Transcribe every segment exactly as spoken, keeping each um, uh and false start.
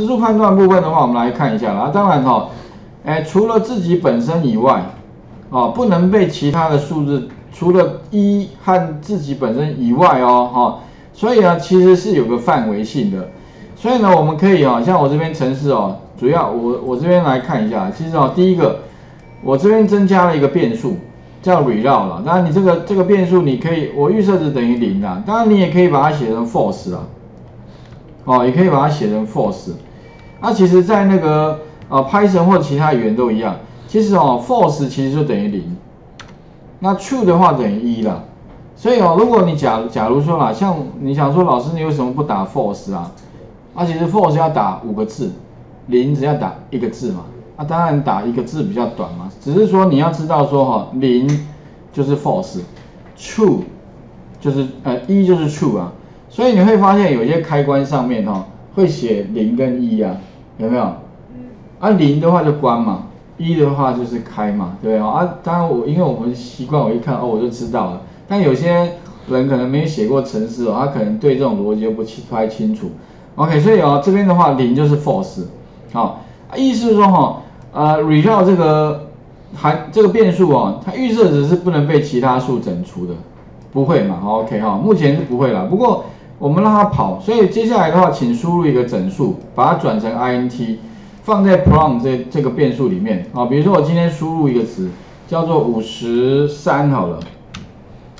实数判断部分的话，我们来看一下啦。当然哈、哦，哎，除了自己本身以外，哦，不能被其他的数字，除了一和自己本身以外哦，哈、哦，所以呢，其实是有个范围性的。所以呢，我们可以哦，像我这边程式哦，主要我我这边来看一下，其实哦，第一个，我这边增加了一个变数。 叫 real 了，当然你这个这个变数你可以，我预设值等于零啦，当然你也可以把它写成 false 啊，哦，也可以把它写成 false。那、啊、其实，在那个呃 Python 或其他语言都一样，其实哦 false 其实就等于零，那 true 的话等于一啦。所以哦，如果你假假如说啦，像你想说老师你为什么不打 false 啊？啊，其实 false 要打五个字，零只要打一个字嘛。 那、啊、当然打一个字比较短嘛，只是说你要知道说哈、哦，零就是 false，true 就是呃一就是 true 啊，所以你会发现有些开关上面哈、哦、会写零跟一啊，有没有？啊零的话就关嘛，一的话就是开嘛，对不对啊？当然我因为我们习惯，我一看哦我就知道了，但有些人可能没写过程式哦，他可能对这种逻辑又不太清楚。OK， 所以哦这边的话零就是 false， 好、哦，意思是说哈、哦。 呃 ，real 这个含这个变数哦，它预设值是不能被其他数整除的，不会嘛 ？OK 哈、哦，目前是不会啦。不过我们让它跑，所以接下来的话，请输入一个整数，把它转成 int， 放在 prompt 这这个变数里面啊、哦。比如说我今天输入一个值，叫做五十三好了，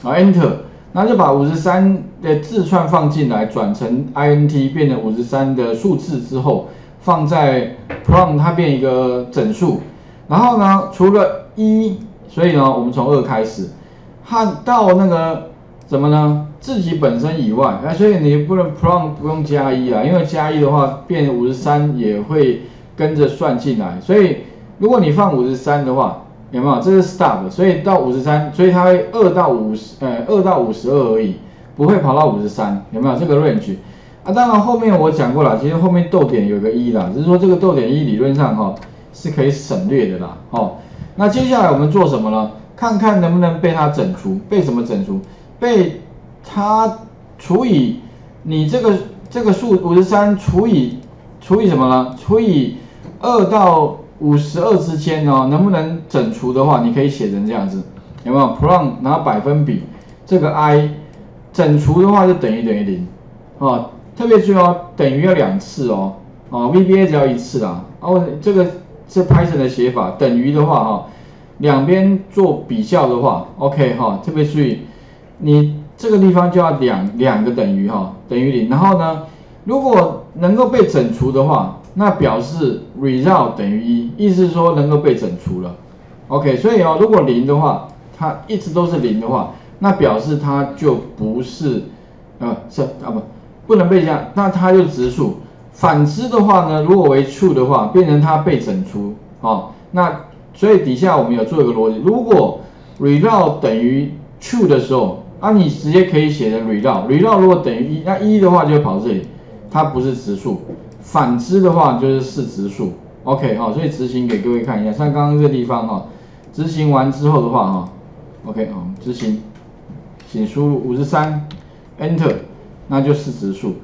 好 enter， 那就把五十三的字串放进来，转成 int 变成五十三的数字之后。 放在 prompt 它变一个整数，然后呢，除了一，所以呢，我们从二开始，和到那个怎么呢？自己本身以外，哎，所以你不能 prompt 不用加一啊，因为加一的话变五十三也会跟着算进来，所以如果你放五十三的话，有没有？这是 stop， 所以到五十三，所以它会二到五十，呃，二到五十二而已，不会跑到五十三，有没有？这个 range。 啊，当然后面我讲过了，其实后面逗点有个一啦，只是说这个逗点一理论上哈、哦、是可以省略的啦，哦，那接下来我们做什么呢？看看能不能被它整除，被什么整除？被它除以你这个这个数五十三除以除以什么呢？除以二到五十二之间哦，能不能整除的话，你可以写成这样子，有没有 ？prompt 然后百分比这个 i 整除的话就等于等于零哦。 特别注意哦，等于要两次哦，哦 V B A 只要一次啦。哦，这个是 Python 的写法，等于的话哈、哦，两边做比较的话 ，OK 哈、哦，特别注意，你这个地方就要两两个等于哈、哦，等于零。然后呢，如果能够被整除的话，那表示 result 等于一，意思是说能够被整除了。OK， 所以哦，如果零的话，它一直都是零的话，那表示它就不是，呃，是啊不。 不能被加，那它就质数。反之的话呢，如果为 true 的话，变成它被整除哦。那所以底下我们有做一个逻辑，如果 result 等于 true 的时候，啊，你直接可以写成 result。result 如果等于一，那一的话就会跑这里，它不是质数。反之的话就是是质数。OK 哈、哦，所以执行给各位看一下，像刚刚这个地方哈、哦，执行完之后的话哈、哦、，OK 哦，执行，请输入五十三 Enter。 那就是质数，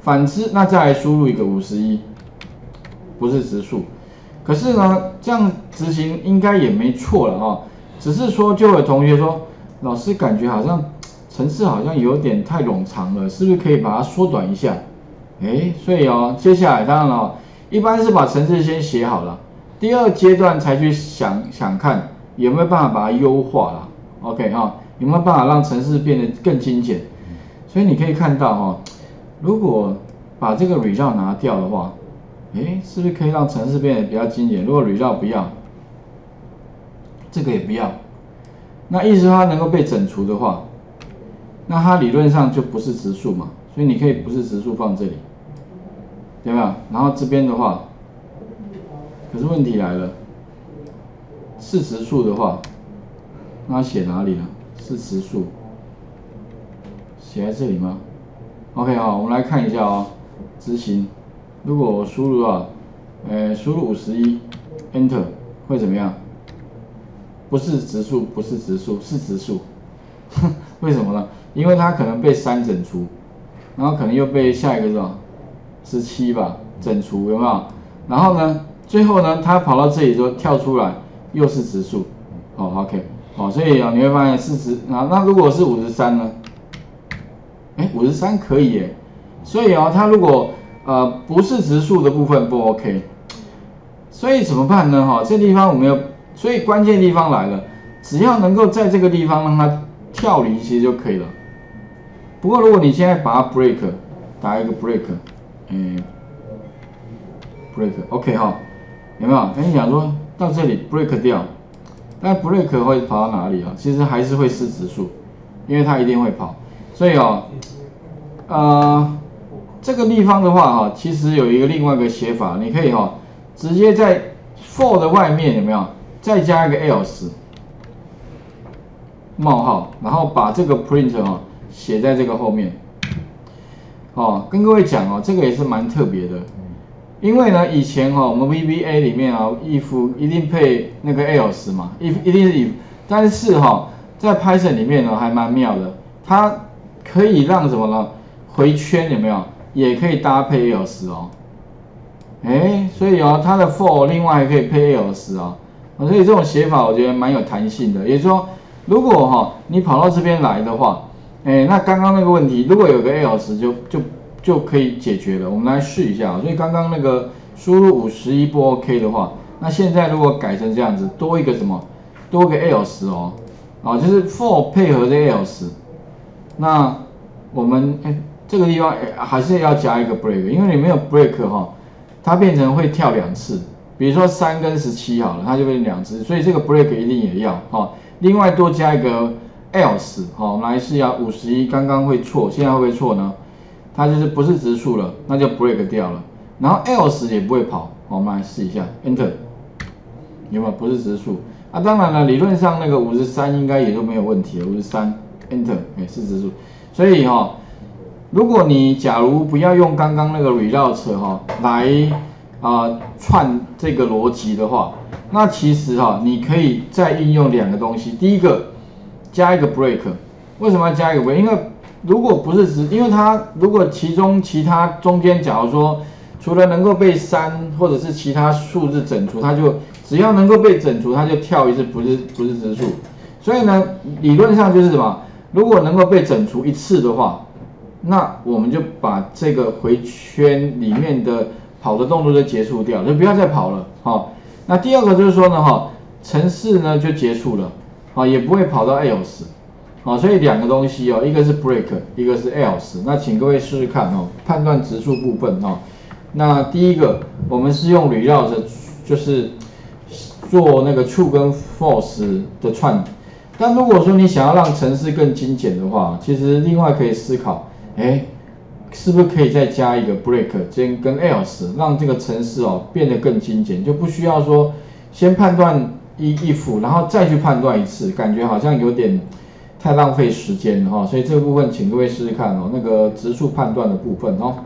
反之，那再来输入一个五十一，不是质数。可是呢，这样执行应该也没错了哦，只是说就有同学说，老师感觉好像程式好像有点太冗长了，是不是可以把它缩短一下？哎，所以哦，接下来当然了、哦，一般是把程式先写好了，第二阶段才去想想看有没有办法把它优化啦。OK 哈、哦，有没有办法让程式变得更精简？ 所以你可以看到哈、哦，如果把这个 result 拿掉的话，诶，是不是可以让程式变得比较精简？如果 result 不要，这个也不要，那意思它能够被整除的话，那它理论上就不是质数嘛。所以你可以不是质数放这里，有没有？然后这边的话，可是问题来了，是质数的话，那写哪里呢？是质数。 写在这里吗 ？OK 啊、哦，我们来看一下哦。执行，如果我输入啊，呃，输入五十一 Enter 会怎么样？不是质数，不是质数，是质数。为什么呢？因为它可能被三整除，然后可能又被下一个是吧， 十七吧，整除，有没有？然后呢，最后呢，它跑到这里就跳出来，又是质数，好、哦、，OK， 好、哦，所以啊，你会发现是值啊。那如果是五十三呢？哎，五十三可以耶。所以啊，它如果呃不是质数的部分不 OK， 所以怎么办呢？哈、哦，这地方我们要，所以关键地方来了，只要能够在这个地方让它跳离，其实就可以了。不过如果你现在把它 break， 打一个 break， 嗯 ，break，OK、okay, 哈、哦，有没有？跟你讲说到这里 break 掉，但 break 会跑到哪里啊？其实还是会是质数，因为它一定会跑。所以哦，呃，这个地方的话哈、哦，其实有一个另外一个写法，你可以哈、哦、直接在 for 的外面有没有再加一个 else 冒号，然后把这个 print 哈、哦、写在这个后面。哦，跟各位讲哦，这个也是蛮特别的，因为呢以前哦我们 V B A 里面啊 if 一定配那个 else 嘛 ，if 一定是 if， 但是哈、哦、在 Python 里面呢、哦、还蛮妙的，它可以让什么呢？回圈有没有？也可以搭配 else 哦。哎，所以哦，它的 for 另外还可以配 else 哦。所以这种写法我觉得蛮有弹性的。也就是说，如果哈、哦、你跑到这边来的话，哎，那刚刚那个问题如果有个 else 就就就可以解决了。我们来试一下、哦。所以刚刚那个输入五十一不 OK 的话，那现在如果改成这样子，多一个什么？多个 else 哦。啊，就是 for 配合这 else。那我们哎，这个地方还是要加一个 break， 因为你没有 break 哈、哦，它变成会跳两次。比如说三跟十七好了，它就变成两次，所以这个 break 一定也要哈、哦。另外多加一个 else 好、哦，我们来试一下五十一刚刚会错，现在会不会错呢？它就是不是质数了，那就 break 掉了。然后 else 也不会跑，哦、我们来试一下 enter， 有没有不是质数？啊，当然了，理论上那个五十三应该也就没有问题了， 五十三。Enter， 哎，是质数，所以哈、哦，如果你假如不要用刚刚那个 reroute 哈、哦、来啊、呃、串这个逻辑的话，那其实哈、哦、你可以再运用两个东西。第一个加一个 break， 为什么要加一个 break？ 因为如果不是质，因为它如果其中其他中间假如说除了能够被删或者是其他数字整除，它就只要能够被整除，它就跳一次不是不是质数。所以呢，理论上就是什么？如果能够被整除一次的话，那我们就把这个回圈里面的跑的动作就结束掉，就不要再跑了。好、哦，那第二个就是说呢，哈、哦，程式呢就结束了，啊、哦，也不会跑到 else， 啊、哦，所以两个东西哦，一个是 break， 一个是 else。那请各位试试看哦，判断质数部分哦。那第一个，我们是用 reroute 就是做那个 true 跟 false 的串。但如果说你想要让程式更精简的话，其实另外可以思考，哎，是不是可以再加一个 break 跟跟 else， 让这个程式哦变得更精简，就不需要说先判断一 if， 然后再去判断一次，感觉好像有点太浪费时间了哈、哦。所以这个部分请各位试试看哦，那个质数判断的部分哦。